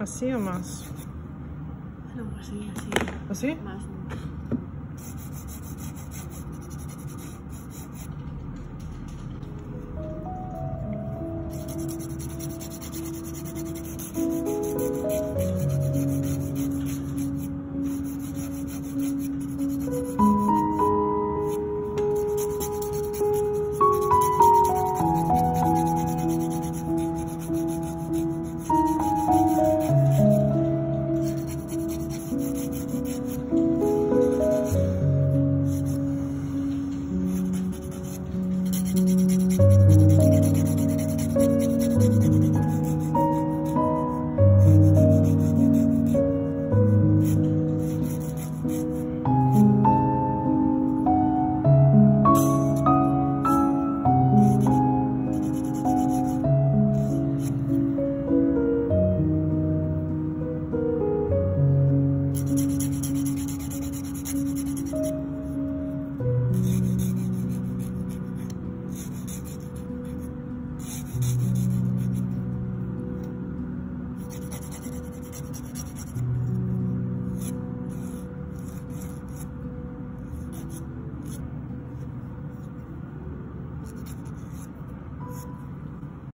Así o más. No, así, así. ¿Así? Más.